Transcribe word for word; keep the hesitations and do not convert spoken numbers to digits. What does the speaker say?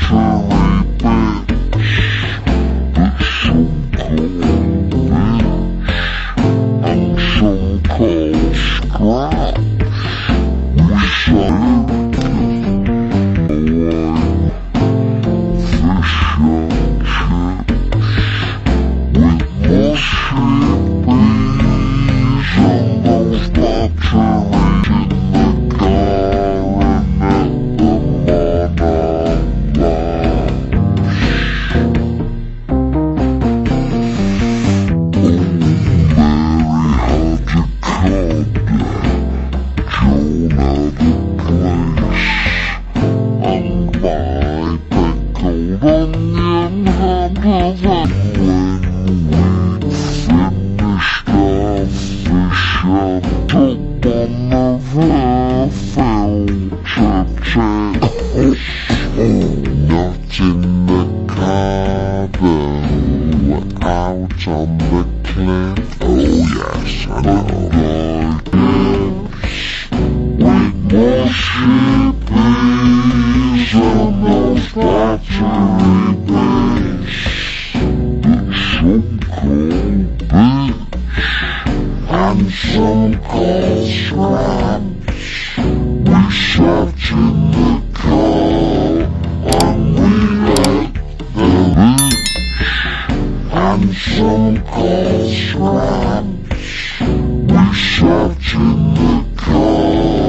Cold scraps. We sat in the car.